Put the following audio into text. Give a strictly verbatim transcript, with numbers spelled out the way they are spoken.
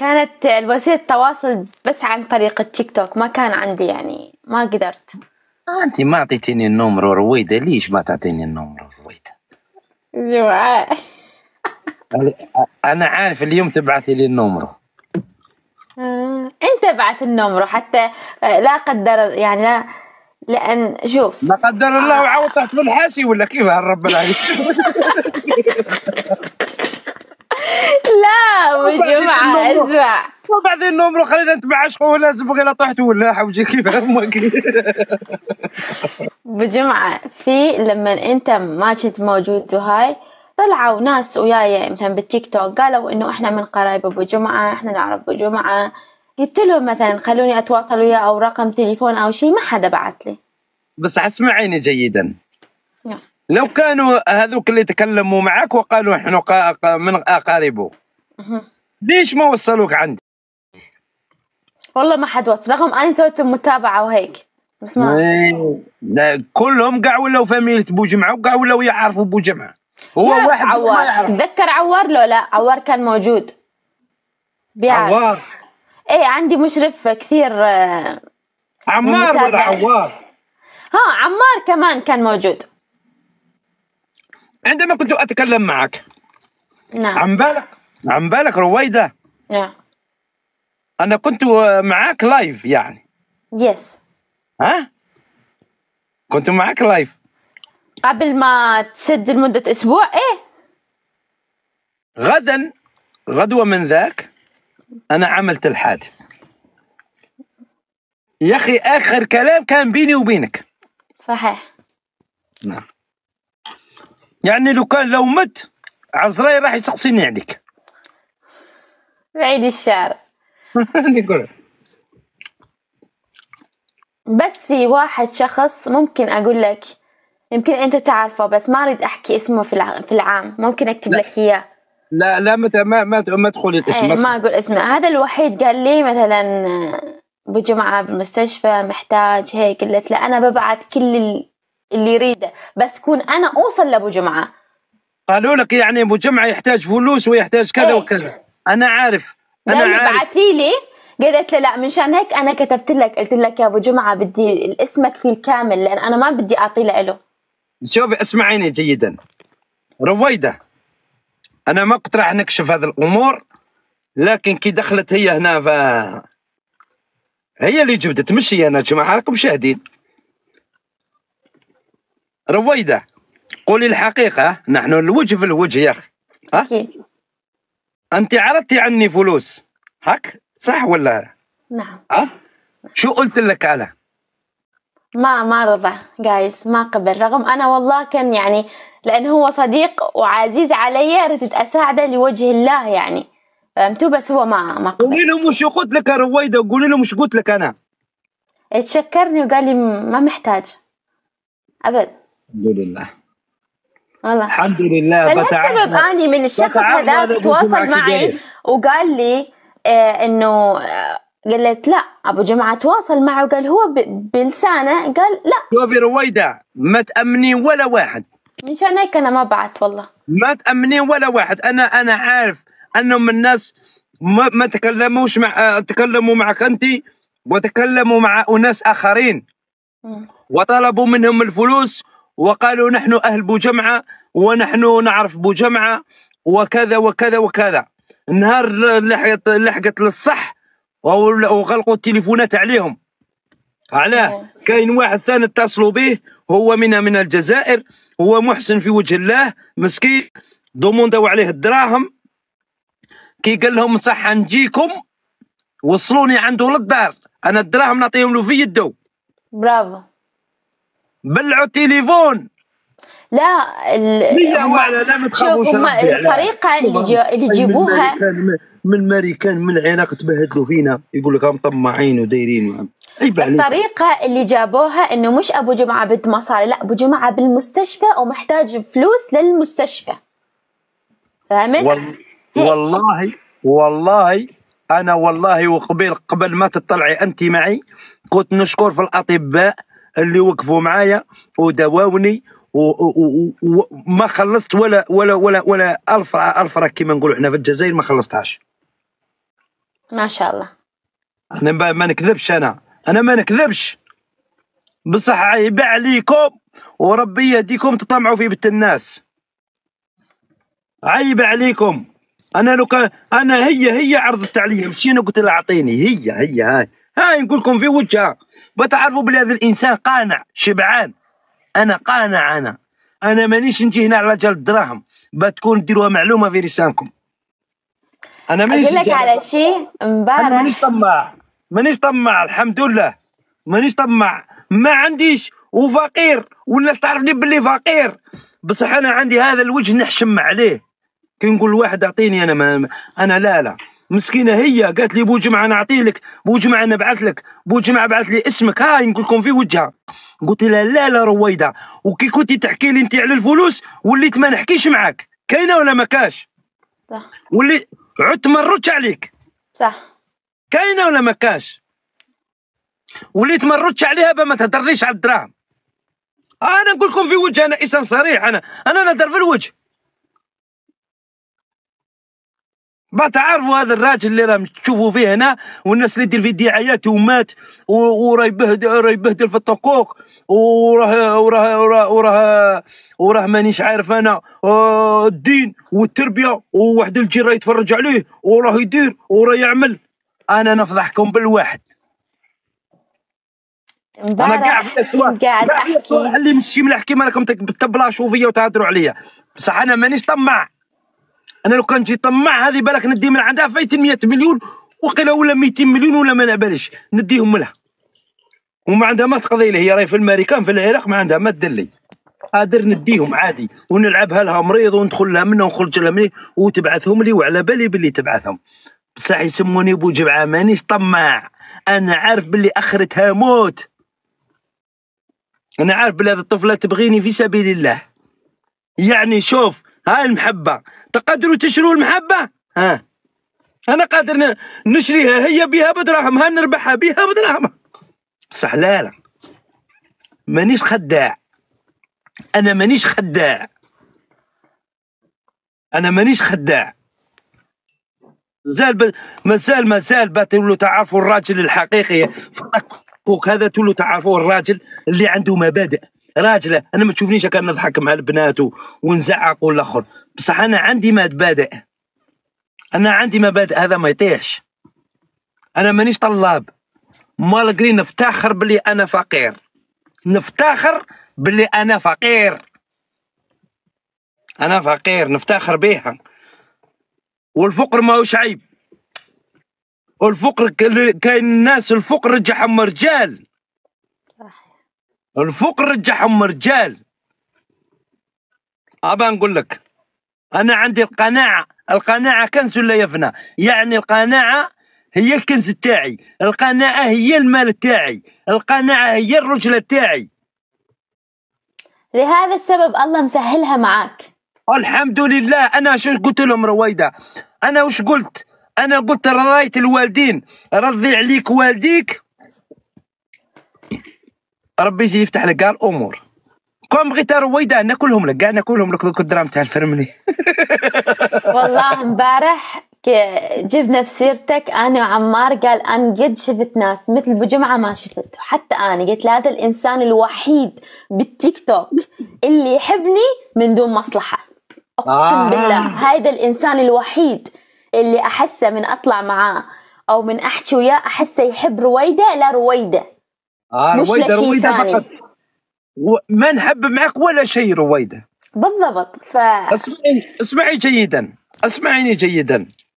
كانت الوسيله التواصل بس عن طريق التيك توك، ما كان عندي يعني ما قدرت. انت ما اعطيتيني النمر رويده، ليش ما تعطيني النمر رويده؟ جوعان. انا عارف اليوم تبعثي لي النمر. انت بعث النمر حتى لا قدر يعني لا، لان شوف لا قدر الله وعاود طحت بالحاشي ولا كيف هالرب العالمين. لا وجمعة اسمع وبعدين نمره خلينا نتبع شغل لازم غير طحت ولا حوجي كيف امك. بجمعة في لما انت ما كنت موجود وهاي طلعوا ناس وياي مثلا بالتيك توك قالوا انه احنا من قرايب ابو جمعة، احنا نعرف ابو جمعة. قلت لهم مثلا خلوني اتواصل وياه او رقم تليفون او شيء، ما حدا بعت لي. بس اسمعيني جيدا، لو كانوا هذوك اللي تكلموا معك وقالوا احنا من اقاربه ليش ما وصلوك عندي؟ والله ما حد وصل، رغم اني سويت متابعه وهيك بس ما كلهم قاع ولاو فاميلة بوجمعة وقاع ولاو يعرفوا بوجمعة. هو واحد عوار ما تذكر عوار لو لا عوار كان موجود بيعرف عوار. ايه عندي مشرف كثير عمار ولا عوار؟ ها عمار كمان كان موجود عندما كنت اتكلم معك. نعم. عم بالك عم بالك رويده. نعم. انا كنت معك لايف يعني. يس. ها؟ كنت معك لايف قبل ما تسد لمده اسبوع. ايه غدا غدوه من ذاك انا عملت الحادث يا اخي. اخر كلام كان بيني وبينك صحيح. نعم. يعني لو كان لو مت عزرايل راح يسقسيني عليك بعيد الشارع. بس في واحد شخص ممكن اقول لك يمكن انت تعرفه بس ما اريد احكي اسمه في العام، ممكن اكتب لك اياه. لا لا متى ما ما ما تدخلي الاسم. ما اقول اسمه. هذا الوحيد قال لي مثلا ابو جمعة بالمستشفى محتاج هيك، قلت له انا ببعت كل اللي يريده بس كون انا اوصل لابو جمعة. قالوا لك يعني ابو جمعة يحتاج فلوس ويحتاج كذا. إيه؟ وكذا. انا عارف انا عارف. بعتي لي قالت له لا من شان هيك انا كتبت لك قلت لك يا ابو جمعة بدي اسمك فيه الكامل لان انا ما بدي اعطيه له. شوفي اسمعيني جيدا رويده، انا ما كنت راح نكشف هذه الامور لكن كي دخلت هي هنا ف هي اللي جبدت مش هي. انا جماعه راكم شاهدين. رويده قولي الحقيقه، نحن الوجه في الوجه يا اخي. ها أكيد. انت عرضتي عني فلوس هاك صح ولا؟ نعم. ها شو قلت لك انا؟ ما ما رضى جايز ما قبل، رغم انا والله كان يعني لان هو صديق وعزيز علي ردت اساعده لوجه الله يعني فهمتوا، بس هو ما ما قبل. قولي لهم وش قلت لك يا رويده، قولي لهم وش قلت لك انا. تشكرني وقال لي ما محتاج ابد. الحمد لله والله الحمد لله. فالسبب اني من الشخص هذا تواصل معي وقال لي آه انه آه قالت لا ابو جمعة تواصل معه وقال هو بلسانه قال لا. شوفي رويده ما تامني ولا واحد مشان هيك انا ما بعت والله ما تامني ولا واحد. انا انا عارف انهم الناس ما, ما تكلموش مع تكلموا معك انت وتكلموا مع اناس اخرين وطلبوا منهم الفلوس وقالوا نحن اهل بوجمعة ونحن نعرف بوجمعة وكذا وكذا وكذا. النهار لحقت لحقت للصح وغلقوا التليفونات عليهم. علاه؟ كاين واحد ثاني اتصلوا به هو من من الجزائر، هو محسن في وجه الله مسكين، ضموندوا عليه الدراهم كي قال لهم صح نجيكم وصلوني عنده للدار انا الدراهم نعطيهم له في يده. برافو. بلعوا التليفون. لا ال هم... لا ما تخافوش الطريقه اللي اللي يجيبوها من ماريكان من العراق تبهدلوا فينا يقول لك هم طماعين ودايرين. الطريقه اللي جابوها انه مش ابو جمعة بد مصاري، لا ابو جمعة بالمستشفى ومحتاج فلوس للمستشفى فهمت؟ وال... والله والله انا والله وقبل قبل ما تطلعي انت معي كنت نشكر في الاطباء اللي وقفوا معايا ودواوني وما خلصت ولا ولا ولا ولا ألف ألف راك كيما نقولوا احنا في الجزائر ما خلصتهاش. ما شاء الله. انا ما نكذبش، انا انا ما نكذبش بصح عيب عليكم وربي يهديكم تطمعوا في بنت الناس، عيب عليكم. انا لو كان انا هي هي عرضت عليا مشينا قلت لها اعطيني هي هي هاي هاي نقول لكم في وجهها بتعرفوا بلي هذا الانسان قانع شبعان. انا قانع، انا انا مانيش نجي هنا على جال الدراهم بتكون ديروها معلومه في لسانكم. انا مانيش نقول لك على شيء مبارك، انا مانيش طماع، مانيش طماع الحمد لله، مانيش طماع، ما عنديش وفقير والناس تعرفني باللي فقير، بصح انا عندي هذا الوجه نحشم عليه. كي نقول لواحد اعطيني انا ما انا لا لا مسكينه هي قالت لي بوجمعة نعطي لك، بوجمعة نبعث لك، بوجمعة بعث لي اسمك هاي نقول لكم في وجهها. قلت لها لا لا رويده، وكي كنتي تحكي لي انت على الفلوس وليت ما نحكيش معاك، كاينه ولا ما كاش؟ صح. ولي عدت ما نردش عليك. صح. كاينه ولا ما كاش؟ وليت ما نردش عليها باه ما تهدرليش على الدراهم. انا نقول لكم في وجه، انا انسان صريح، انا انا نهدر في الوجه. ما تعرفوا هذا الراجل اللي راهم تشوفوا فيه هنا والناس اللي دير فيه دعايات ومات وراه يبهدل في الطقوق وراه وراه وراه وراه مانيش عارف انا الدين والتربيه وواحد الجيل راه يتفرج عليه وراه يدير وراه يعمل. انا نفضحكم بالواحد، انا كاع في الاسواق كاع في الاسواق اللي مشي نحكي راكم تبلاشوا فيا وتهضروا عليا، بصح انا مانيش طماع. انا لو كان جي طماع هذه بالك ندي من عندها فايت مية مليون وقيله ولا ميتين مليون ولا ما نعباليش نديهم لها وما عندها ما تقضي لي، هي راهي في الامريكان في العراق ما عندها ما تدلي، قادر نديهم عادي ونلعبها لها مريض وندخل لها منها ونخرج لها مني وتبعثهم لي وعلى بالي باللي تبعثهم، بصح يسموني بوجمعة مانيش طماع. انا عارف باللي اخرتها موت، انا عارف بلي هذه الطفله تبغيني في سبيل الله. يعني شوف هاي المحبة، تقدروا تشروا المحبة؟ ها أنا قادر نشريها هي بها بدراهمها نربحها بها بدراهمها، بصح لا لا مانيش خداع، أنا مانيش خداع، أنا مانيش خداع. زال مازال مازال بتولوا تعرفوا الراجل الحقيقي في التكوك هذا، تولوا تعرفوا الراجل اللي عنده مبادئ. راجل انا ما تشوفنيش كان نضحك مع البنات ونزعق ولا اخر، بصح انا عندي مبادئ، انا عندي مبادئ، هذا ما يطيحش. انا مانيش طلاب، مالغري نفتخر بلي انا فقير، نفتخر بلي انا فقير، انا فقير نفتخر بيها. والفقر ماهوش عيب، والفقر كاين الناس الفقر رجعهم رجال، الفقر رجعهم رجال. ابا نقول لك انا عندي القناعه، القناعه كنز لا يفنى، يعني القناعه هي الكنز تاعي، القناعه هي المال تاعي، القناعه هي الرجله تاعي. لهذا السبب الله مسهلها معاك. الحمد لله. انا شو قلت لهم رويده؟ انا وش قلت؟ انا قلت رضايه الوالدين، رضي عليك والديك ربي يجي يفتح لك كاع الامور. كون بغيت رويده ناكلهم لك كاع، ناكلهم لك دوك الدراهم تاع الفرملي. والله امبارح جبنا بسيرتك انا وعمار، قال انا جد شفت ناس مثل بوجمعة ما شفت، حتى انا قلت لهذا الانسان الوحيد بالتيك توك اللي يحبني من دون مصلحه، اقسم آه. بالله هذا الانسان الوحيد اللي احسه من اطلع معاه او من احكي وياه احسه يحب رويده. لا رويده آه رويده رويده فقط، ما نحب معك ولا شيء رويده بالضبط. ف اسمعيني اسمعي جيدا، اسمعيني جيدا.